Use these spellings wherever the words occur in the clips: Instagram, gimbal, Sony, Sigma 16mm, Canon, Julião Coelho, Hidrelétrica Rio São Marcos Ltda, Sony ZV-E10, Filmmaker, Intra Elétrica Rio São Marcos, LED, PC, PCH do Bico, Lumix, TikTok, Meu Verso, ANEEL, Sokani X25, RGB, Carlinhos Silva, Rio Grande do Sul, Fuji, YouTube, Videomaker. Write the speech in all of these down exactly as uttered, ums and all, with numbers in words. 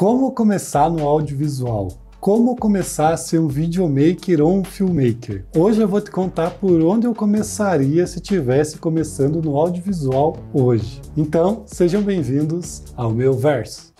Como começar no audiovisual? Como começar a ser um videomaker ou um filmmaker? Hoje eu vou te contar por onde eu começaria se estivesse começando no audiovisual hoje. Então, sejam bem-vindos ao Meu Verso.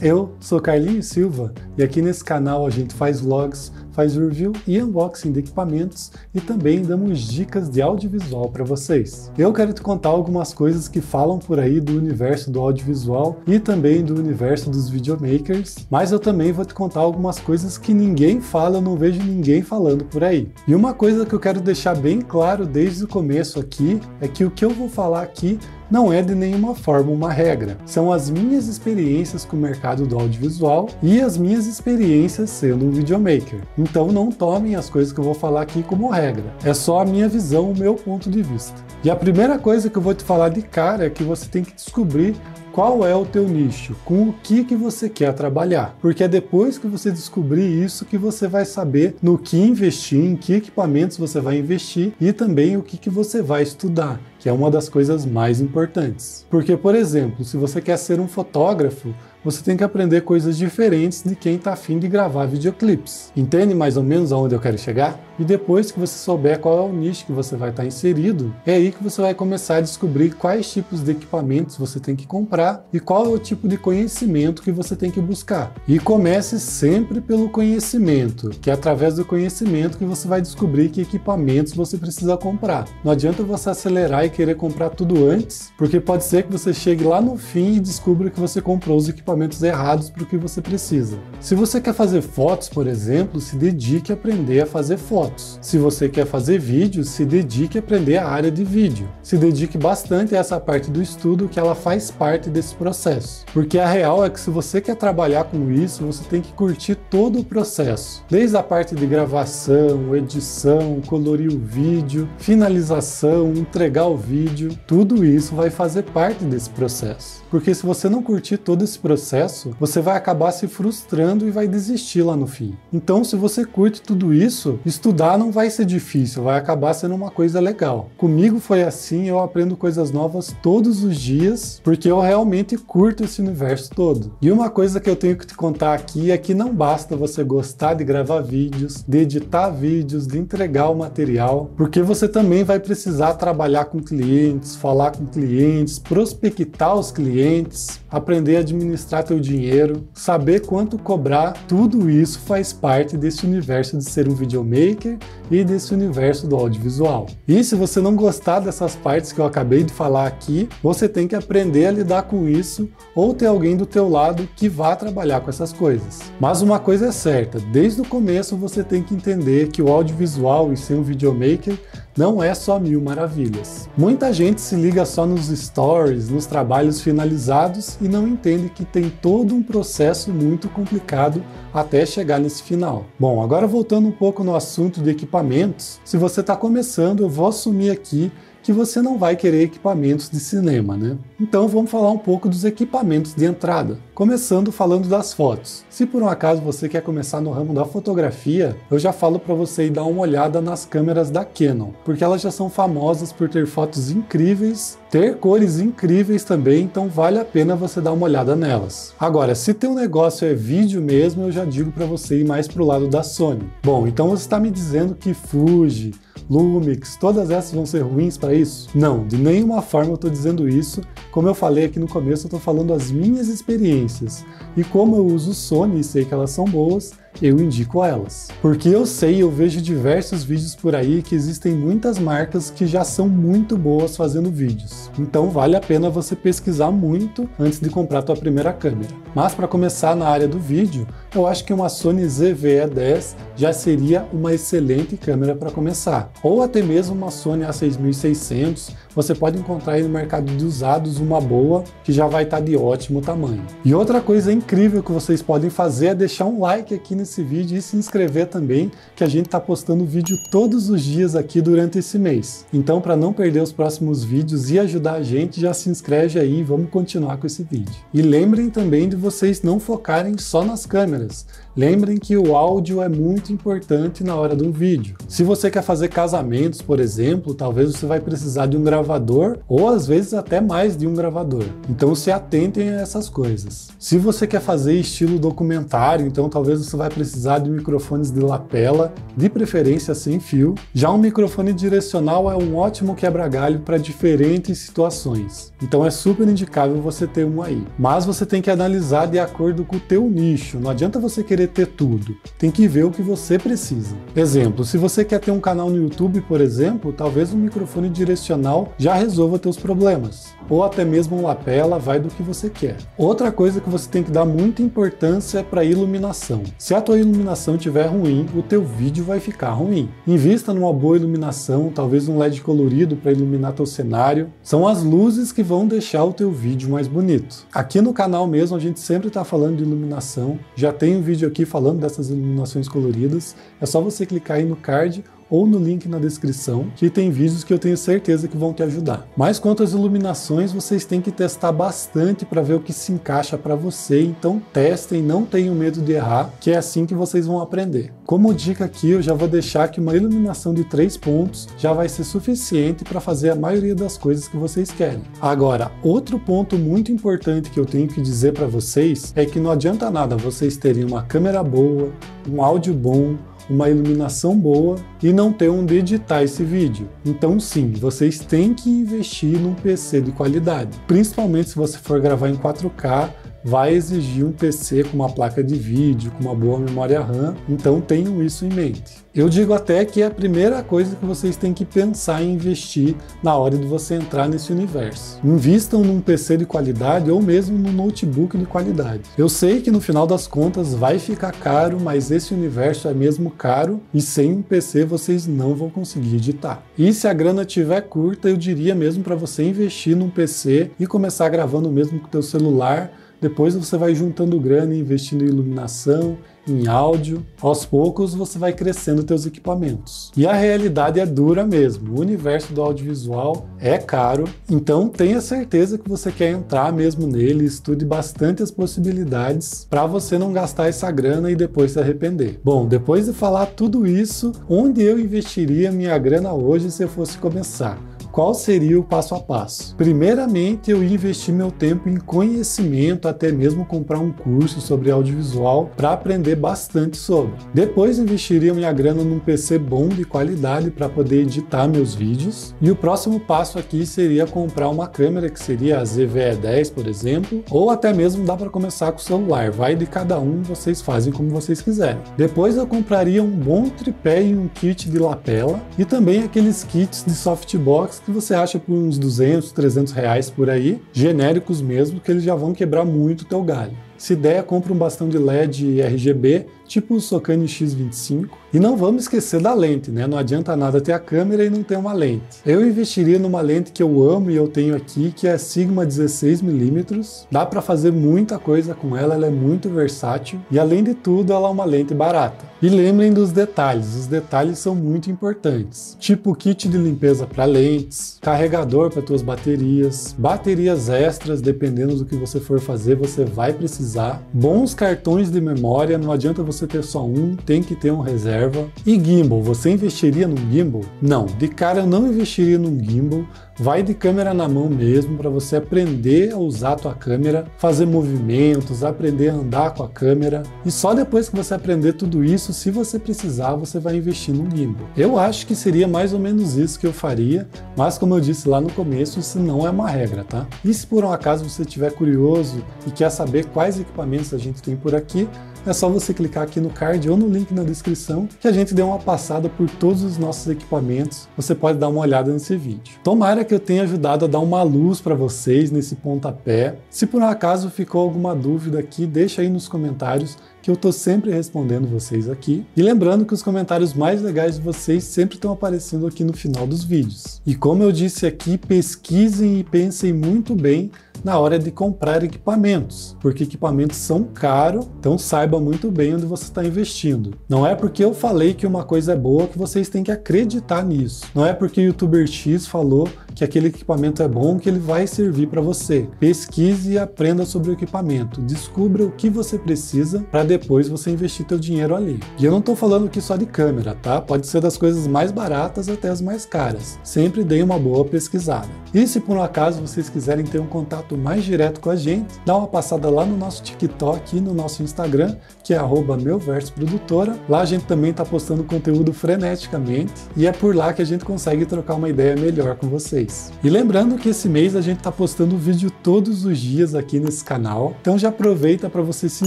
Eu sou Carlinhos Silva e aqui nesse canal a gente faz vlogs, faz review e unboxing de equipamentos e também damos dicas de audiovisual para vocês. Eu quero te contar algumas coisas que falam por aí do universo do audiovisual e também do universo dos videomakers, mas eu também vou te contar algumas coisas que ninguém fala, eu não vejo ninguém falando por aí. E uma coisa que eu quero deixar bem claro desde o começo aqui é que o que eu vou falar aqui não é de nenhuma forma uma regra. São as minhas experiências com o mercado do audiovisual e as minhas experiências sendo um videomaker. Então não tomem as coisas que eu vou falar aqui como regra. É só a minha visão, o meu ponto de vista. E a primeira coisa que eu vou te falar de cara é que você tem que descobrir qual é o teu nicho, com o que, que você quer trabalhar. Porque é depois que você descobrir isso que você vai saber no que investir, em que equipamentos você vai investir e também o que, que você vai estudar, que é uma das coisas mais importantes. Porque, por exemplo, se você quer ser um fotógrafo, você tem que aprender coisas diferentes de quem está afim de gravar videoclipes. Entende mais ou menos aonde eu quero chegar? E depois que você souber qual é o nicho que você vai estar inserido, é aí que você vai começar a descobrir quais tipos de equipamentos você tem que comprar e qual é o tipo de conhecimento que você tem que buscar. E comece sempre pelo conhecimento, que é através do conhecimento que você vai descobrir que equipamentos você precisa comprar. Não adianta você acelerar e querer comprar tudo antes, porque pode ser que você chegue lá no fim e descubra que você comprou os equipamentos equipamentos errados para o que você precisa. Se você quer fazer fotos, por exemplo, se dedique a aprender a fazer fotos. Se você quer fazer vídeo, se dedique a aprender a área de vídeo. Se dedique bastante a essa parte do estudo, que ela faz parte desse processo. Porque a real é que se você quer trabalhar com isso, você tem que curtir todo o processo. Desde a parte de gravação, edição, colorir o vídeo, finalização, entregar o vídeo, tudo isso vai fazer parte desse processo. Porque se você não curtir todo esse processo, processo, você vai acabar se frustrando e vai desistir lá no fim. Então, se você curte tudo isso, estudar não vai ser difícil, vai acabar sendo uma coisa legal. Comigo foi assim, eu aprendo coisas novas todos os dias, porque eu realmente curto esse universo todo. E uma coisa que eu tenho que te contar aqui é que não basta você gostar de gravar vídeos, de editar vídeos, de entregar o material, porque você também vai precisar trabalhar com clientes, falar com clientes, prospectar os clientes, aprender a administrar teu dinheiro, saber quanto cobrar, tudo isso faz parte desse universo de ser um videomaker e desse universo do audiovisual. E se você não gostar dessas partes que eu acabei de falar aqui, você tem que aprender a lidar com isso ou ter alguém do teu lado que vá trabalhar com essas coisas. Mas uma coisa é certa, desde o começo você tem que entender que o audiovisual e ser um videomaker não é só mil maravilhas. Muita gente se liga só nos stories, nos trabalhos finalizados e não entende que tem todo um processo muito complicado até chegar nesse final. Bom, agora voltando um pouco no assunto de equipamentos, se você está começando, eu vou assumir aqui que você não vai querer equipamentos de cinema, né? Então vamos falar um pouco dos equipamentos de entrada, começando falando das fotos. Se por um acaso você quer começar no ramo da fotografia, eu já falo para você ir dar uma olhada nas câmeras da Canon, porque elas já são famosas por ter fotos incríveis, ter cores incríveis também, então vale a pena você dar uma olhada nelas. Agora, se teu negócio é vídeo mesmo, eu já digo para você ir mais pro lado da Sony. Bom, então você está me dizendo que Fuji, Lumix, todas essas vão ser ruins para isso? Não, de nenhuma forma eu estou dizendo isso. Como eu falei aqui no começo, eu estou falando as minhas experiências. E como eu uso Sony e sei que elas são boas, eu indico elas. Porque eu sei, eu vejo diversos vídeos por aí que existem muitas marcas que já são muito boas fazendo vídeos. Então vale a pena você pesquisar muito antes de comprar tua primeira câmera. Mas para começar na área do vídeo, eu acho que uma Sony Z V E dez já seria uma excelente câmera para começar. Ou até mesmo uma Sony A seis mil e seiscentos, você pode encontrar aí no mercado de usados uma boa, que já vai estar de ótimo tamanho. E outra coisa incrível que vocês podem fazer é deixar um like aqui nesse vídeo e se inscrever também, que a gente está postando vídeo todos os dias aqui durante esse mês. Então, para não perder os próximos vídeos e ajudar a gente, já se inscreve aí e vamos continuar com esse vídeo. E lembrem também de vocês não focarem só nas câmeras. Lembrem que o áudio é muito importante na hora de um vídeo. Se você quer fazer casamentos, por exemplo, talvez você vai precisar de um gravador ou às vezes até mais de um gravador. Então se atentem a essas coisas. Se você quer fazer estilo documentário, então talvez você vai precisar de microfones de lapela, de preferência sem fio. Já um microfone direcional é um ótimo quebra-galho para diferentes situações. Então é super indicável você ter um aí. Mas você tem que analisar de acordo com o teu nicho. Não adianta você querer ter tudo. Tem que ver o que você precisa. Exemplo, se você quer ter um canal no YouTube, por exemplo, talvez um microfone direcional já resolva teus problemas. Ou até mesmo um lapela, vai do que você quer. Outra coisa que você tem que dar muita importância é para iluminação. Se a tua iluminação estiver ruim, o teu vídeo vai ficar ruim. Invista numa boa iluminação, talvez um L E D colorido para iluminar teu cenário. São as luzes que vão deixar o teu vídeo mais bonito. Aqui no canal mesmo a gente sempre está falando de iluminação. Já tem um vídeo aqui falando dessas iluminações coloridas. É só você clicar aí no card ou no link na descrição, que tem vídeos que eu tenho certeza que vão te ajudar. Mas quanto às iluminações, vocês têm que testar bastante para ver o que se encaixa para você, então testem, não tenham medo de errar, que é assim que vocês vão aprender. Como dica aqui, eu já vou deixar que uma iluminação de três pontos já vai ser suficiente para fazer a maioria das coisas que vocês querem. Agora, outro ponto muito importante que eu tenho que dizer para vocês é que não adianta nada vocês terem uma câmera boa, um áudio bom, uma iluminação boa e não ter onde editar esse vídeo. Então sim, vocês têm que investir num P C de qualidade. Principalmente se você for gravar em quatro K, vai exigir um P C com uma placa de vídeo, com uma boa memória RAM, então tenham isso em mente. Eu digo até que é a primeira coisa que vocês têm que pensar em investir na hora de você entrar nesse universo. Invistam num P C de qualidade ou mesmo num notebook de qualidade. Eu sei que no final das contas vai ficar caro, mas esse universo é mesmo caro e sem um P C vocês não vão conseguir editar. E se a grana tiver curta, eu diria mesmo para você investir num P C e começar gravando mesmo com o teu celular. Depois você vai juntando grana e investindo em iluminação, em áudio, aos poucos você vai crescendo teus equipamentos. E a realidade é dura mesmo, o universo do audiovisual é caro, então tenha certeza que você quer entrar mesmo nele, estude bastante as possibilidades para você não gastar essa grana e depois se arrepender. Bom, depois de falar tudo isso, onde eu investiria minha grana hoje se eu fosse começar? Qual seria o passo a passo? Primeiramente, eu ia investir meu tempo em conhecimento, até mesmo comprar um curso sobre audiovisual para aprender bastante sobre. Depois, investiria minha grana num P C bom de qualidade para poder editar meus vídeos. E o próximo passo aqui seria comprar uma câmera, que seria a Z V E dez, por exemplo, ou até mesmo dá para começar com o celular. Vai de cada um, vocês fazem como vocês quiserem. Depois, eu compraria um bom tripé e um kit de lapela e também aqueles kits de softbox que você acha por uns duzentos, trezentos reais por aí, genéricos mesmo, que eles já vão quebrar muito o teu galho. Se der, compra um bastão de L E D R G B, tipo o Sokani X vinte e cinco. E não vamos esquecer da lente, né? Não adianta nada ter a câmera e não ter uma lente. Eu investiria numa lente que eu amo e eu tenho aqui, que é a Sigma dezesseis milímetros. Dá para fazer muita coisa com ela, ela é muito versátil. E além de tudo, ela é uma lente barata. E lembrem dos detalhes, os detalhes são muito importantes. Tipo kit de limpeza para lentes, carregador para tuas baterias, baterias extras, dependendo do que você for fazer, você vai precisar. Bons cartões de memória, não adianta você ter só um, tem que ter um reserva. E gimbal, você investiria num gimbal? Não, de cara eu não investiria num gimbal, vai de câmera na mão mesmo, para você aprender a usar a tua câmera, fazer movimentos, aprender a andar com a câmera, e só depois que você aprender tudo isso, se você precisar, você vai investir num gimbal. Eu acho que seria mais ou menos isso que eu faria, mas como eu disse lá no começo, isso não é uma regra, tá? E se por um acaso você estiver curioso e quer saber quais equipamentos a gente tem por aqui, é só você clicar aqui no card ou no link na descrição que a gente deu uma passada por todos os nossos equipamentos, você pode dar uma olhada nesse vídeo. Tomara que eu tenha ajudado a dar uma luz para vocês nesse pontapé. Se por um acaso ficou alguma dúvida aqui, deixa aí nos comentários que eu tô sempre respondendo vocês aqui. E lembrando que os comentários mais legais de vocês sempre estão aparecendo aqui no final dos vídeos. E como eu disse aqui, pesquisem e pensem muito bem na hora de comprar equipamentos, porque equipamentos são caros, então saiba muito bem onde você está investindo. Não é porque eu falei que uma coisa é boa que vocês têm que acreditar nisso. Não é porque o youtuber X falou que aquele equipamento é bom que ele vai servir para você. Pesquise e aprenda sobre o equipamento, descubra o que você precisa para depois você investir teu dinheiro ali. E eu não estou falando aqui só de câmera, tá? Pode ser das coisas mais baratas até as mais caras. Sempre dê uma boa pesquisada. E se por um acaso vocês quiserem ter um contato mais direto com a gente, dá uma passada lá no nosso TikTok e no nosso Instagram, que é arroba meu verso produtora. Lá a gente também está postando conteúdo freneticamente e é por lá que a gente consegue trocar uma ideia melhor com vocês. E lembrando que esse mês a gente está postando vídeo todos os dias aqui nesse canal, então já aproveita para você se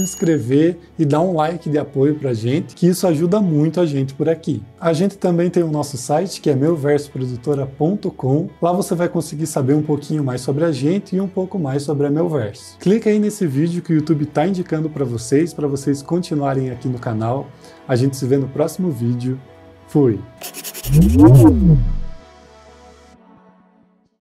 inscrever e dar um like de apoio para a gente, que isso ajuda muito a gente por aqui. A gente também tem o nosso site, que é meu verso produtora ponto com, lá você vai conseguir saber um pouquinho mais sobre a gente e um pouco mais sobre a Meu Verso. Clica aí nesse vídeo que o YouTube está indicando para vocês, para vocês continuarem aqui no canal. A gente se vê no próximo vídeo. Fui!